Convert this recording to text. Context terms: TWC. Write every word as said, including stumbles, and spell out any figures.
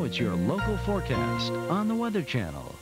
Now it's your local forecast on the Weather Channel.